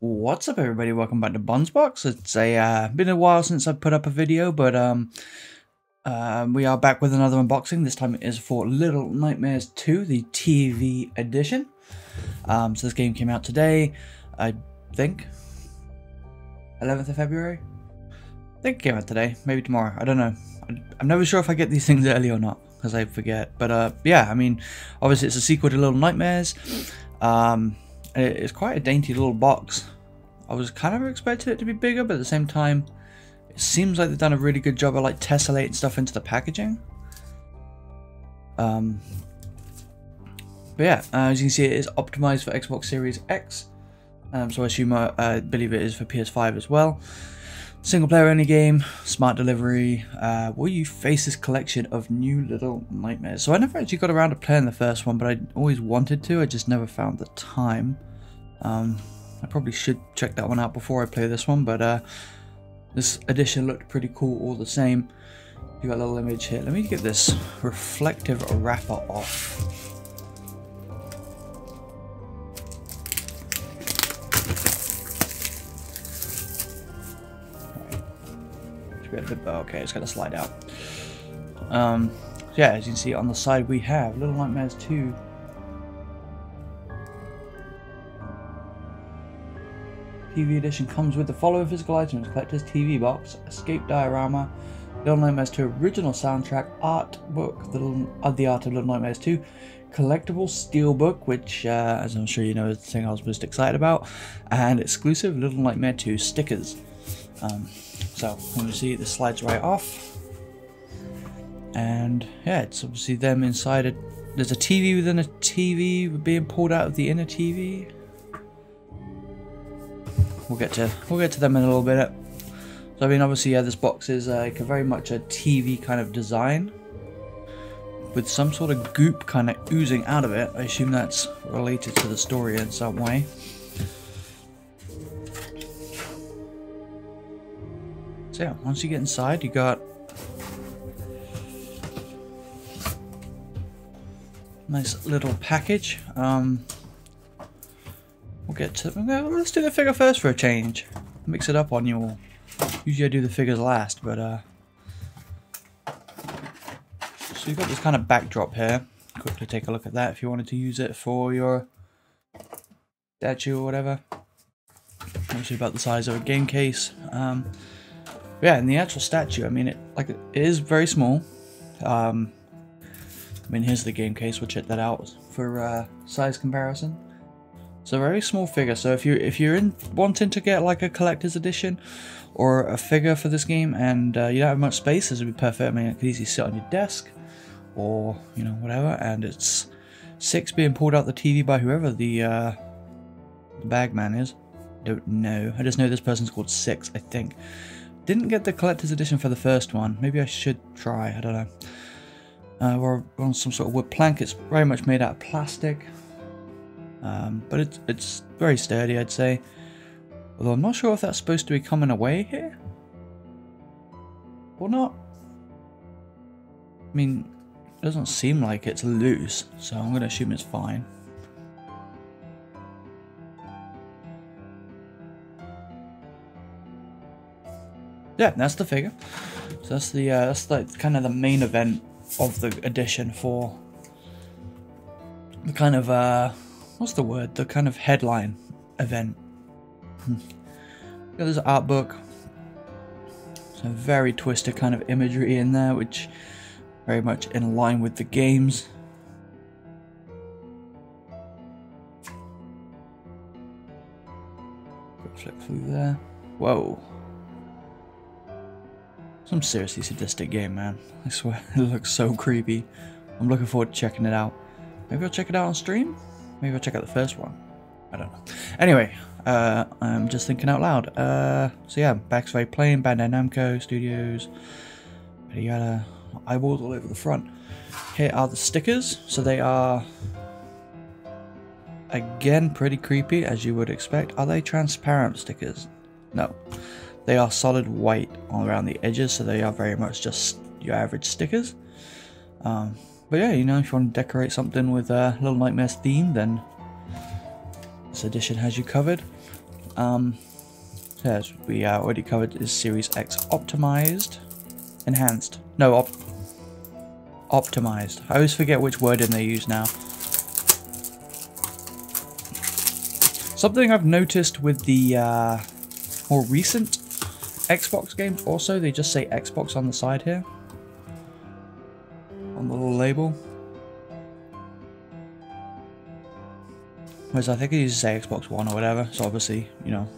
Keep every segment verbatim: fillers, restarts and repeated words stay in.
What's up, everybody? Welcome back to Bon's Box. It's a uh, been a while since I've put up a video, but um, uh, we are back with another unboxing. This time it is for Little Nightmares two, the T V edition. Um, so this game came out today, I think, eleventh of February. I think it came out today, maybe tomorrow. I don't know. I'm never sure if I get these things early or not because I forget. But uh, yeah, I mean, obviously it's a sequel to Little Nightmares. Um, It's quite a dainty little box. I was kind of expecting it to be bigger, but at the same time, it seems like they've done a really good job of like tessellating stuff into the packaging. Um, but yeah, uh, as you can see, it is optimized for Xbox Series X. Um, so I assume, I uh, believe it is for P S five as well. Single player only game, smart delivery. Uh, will you face this collection of new Little Nightmares? So I never actually got around to playing the first one, but I always wanted to. I just never found the time. Um, I probably should check that one out before I play this one, but uh, this edition looked pretty cool all the same. You got a little image here. Let me get this reflective wrapper off. Okay, it's gonna slide out. Um, yeah, as you can see on the side, we have Little Nightmares two. T V edition comes with the following physical items: collector's T V box, escape diorama, Little Nightmares two original soundtrack, art book, the Little, uh, the art of Little Nightmares two, collectible SteelBook, which, uh, as I'm sure you know, is the thing I was most excited about, and exclusive Little Nightmare two stickers. Um, So, when you see, this slides right off, and yeah, it's obviously them inside a, there's a T V within a T V being pulled out of the inner T V. We'll get to we'll get to them in a little bit. So I mean, obviously, yeah, this box is uh, like a very much a T V kind of design, with some sort of goop kind of oozing out of it. I assume that's related to the story in some way. So yeah, once you get inside, you got nice little package. Um, we'll get to let's do the figure first for a change. Mix it up on you all. Usually I do the figures last, but uh, so you've got this kind of backdrop here. Quickly take a look at that if you wanted to use it for your statue or whatever. Actually, about the size of a game case. Um, Yeah, and the actual statue, I mean, it like it is very small. Um, I mean, here's the game case. We'll check that out for uh, size comparison. It's a very small figure. So if you if you're in wanting to get like a collector's edition or a figure for this game, and uh, you don't have much space, this would be perfect. I mean, it could easily sit on your desk, or you know, whatever. And it's Six being pulled out the T V by whoever the uh, the bag man is. Don't know. I just know this person's called Six, I think. Didn't get the collector's edition for the first one. Maybe I should try. I don't know. Uh, we're on some sort of wood plank. It's very much made out of plastic, um, but it's it's very sturdy, I'd say. Although I'm not sure if that's supposed to be coming away here or not. I mean, it doesn't seem like it's loose, so I'm going to assume it's fine. Yeah, that's the figure. So that's the uh, that's like kind of the main event of the edition for the kind of uh, what's the word? The kind of headline event. Got this art book. Some very twisted kind of imagery in there, which very much in line with the games. Flip through there. Whoa. Some seriously sadistic game, man. I swear, it looks so creepy. I'm looking forward to checking it out. Maybe I'll check it out on stream? Maybe I'll check out the first one. I don't know. Anyway, uh, I'm just thinking out loud. Uh, so yeah, back's very plain. Bandai Namco Studios. You got uh, eyeballs all over the front. Here are the stickers. So they are, again, pretty creepy, as you would expect. Are they transparent stickers? No. They are solid white all around the edges, so they are very much just your average stickers. Um, but yeah, you know, if you want to decorate something with a uh, Little Nightmares theme, then this edition has you covered. Um, so as we uh, already covered, is Series X optimized, enhanced? No, op optimized. I always forget which wording they use now. Something I've noticed with the uh, more recent Xbox games, also they just say Xbox on the side here, on the little label. Whereas I think they used to say Xbox One or whatever, so obviously, you know,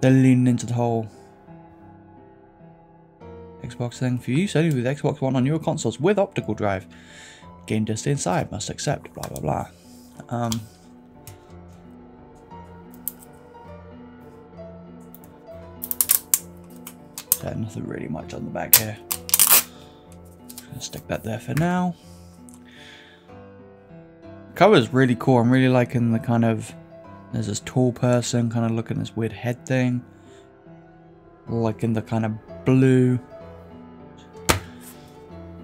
they're leaning into the whole Xbox thing. For use only with Xbox One on newer consoles with optical drive, game disc inside must accept, blah blah blah. Um, so nothing really much on the back here. Just gonna stick that there for now. Cover's really cool. I'm really liking the kind of, there's this tall person kind of looking at this weird head thing. Liking the kind of blue.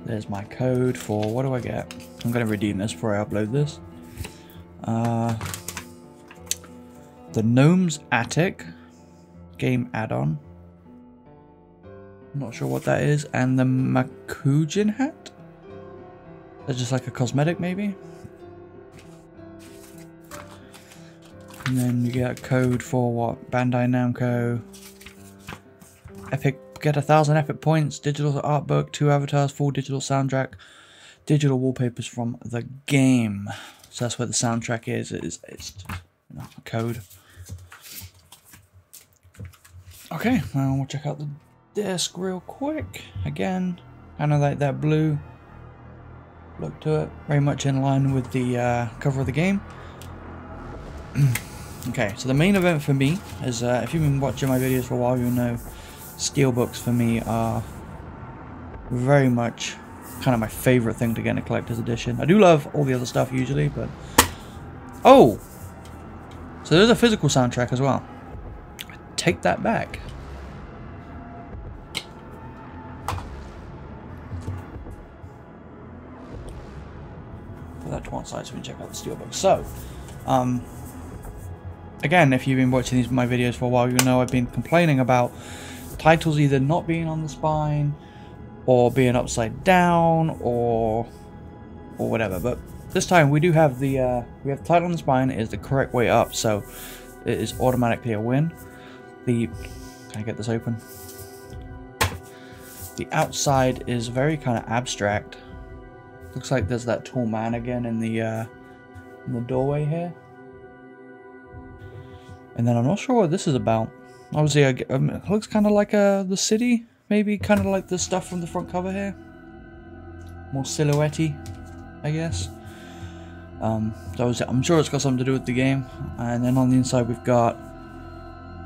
There's my code for, what do I get? I'm going to redeem this before I upload this. Uh, the Gnome's Attic game add-on. I'm not sure what that is. And the Makujin hat? That's just like a cosmetic maybe? And then you get a code for what? Bandai Namco, Epic, get a thousand Epic points, digital art book, two avatars, full digital soundtrack, digital wallpapers from the game. So that's where the soundtrack is. It is it's you know, a code. Okay, now we'll check out the disc real quick. Again, kind of like that blue look to it, very much in line with the uh, cover of the game. Okay, so the main event for me is, uh, if you've been watching my videos for a while, you'll know SteelBooks for me are very much kind of my favorite thing to get in a collector's edition. I do love all the other stuff usually, but... Oh! So there's a physical soundtrack as well. I take that back. Put that to one side so we can check out the SteelBook. So, um... again, if you've been watching these my videos for a while, you'll know I've been complaining about titles either not being on the spine, or being upside down, or or whatever. But this time we do have the uh, we have the title on the spine is the correct way up, so it is automatically a win. The can I get this open? The outside is very kind of abstract. Looks like there's that tall man again in the uh, in the doorway here. And then I'm not sure what this is about. Obviously, I get, um, it looks kind of like uh, the city, maybe kind of like the stuff from the front cover here. More silhouette-y, I guess. Um, so was, I'm sure it's got something to do with the game. And then on the inside, we've got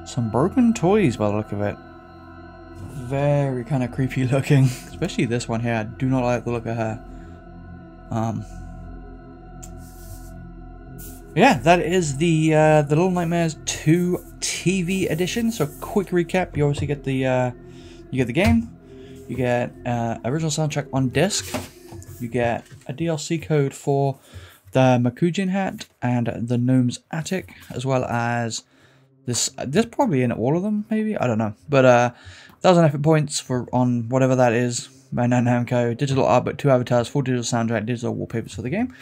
some broken toys by the look of it. Very kind of creepy looking, especially this one here. I do not like the look of her. Um, Yeah, that is the uh, the Little Nightmares two T V edition. So quick recap: you obviously get the uh, you get the game, you get uh, original soundtrack on disc, you get a D L C code for the Makujin hat and the Gnome's Attic, as well as this. This probably in all of them, maybe, I don't know. But uh, thousand effort points for on whatever that is. Bandai Namco, digital art, but two avatars, full digital soundtrack, digital wallpapers for the game.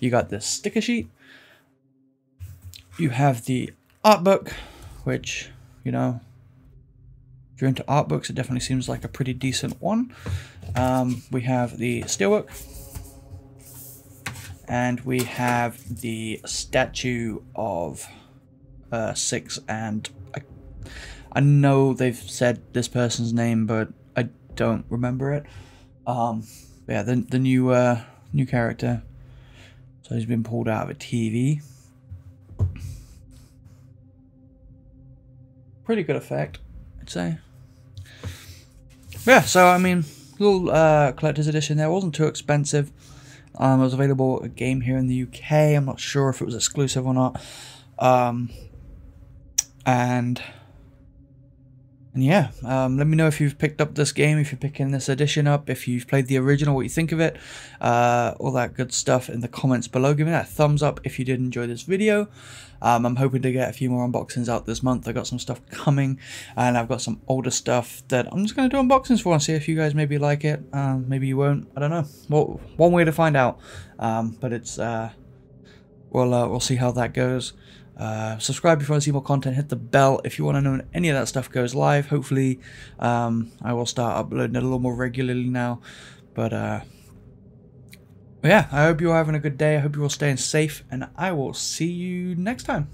You got this sticker sheet. You have the art book, which, you know, if you're into art books, it definitely seems like a pretty decent one. Um, we have the steelbook, and we have the statue of uh, Six, and I, I know they've said this person's name, but I don't remember it. Um, yeah, the, the new uh, new character. So he's been pulled out of a T V. Pretty good effect, I'd say. Yeah, so I mean, little uh, collector's edition there. It wasn't too expensive. Um, it was available a game here in the U K. I'm not sure if it was exclusive or not. Um, and And yeah, um, let me know if you've picked up this game, if you're picking this edition up, if you've played the original, what you think of it, uh, all that good stuff in the comments below. Give me that thumbs up if you did enjoy this video. Um, I'm hoping to get a few more unboxings out this month. I've got some stuff coming, and I've got some older stuff that I'm just going to do unboxings for and see if you guys maybe like it. Um, maybe you won't. I don't know. Well, one way to find out. Um, but it's uh, we'll, uh, we'll see how that goes. Uh, subscribe if you want to see more content, hit the bell if you want to know when any of that stuff goes live. Hopefully um, I will start uploading it a little more regularly now, but uh, yeah, I hope you're having a good day. I hope you're all staying safe, and I will see you next time.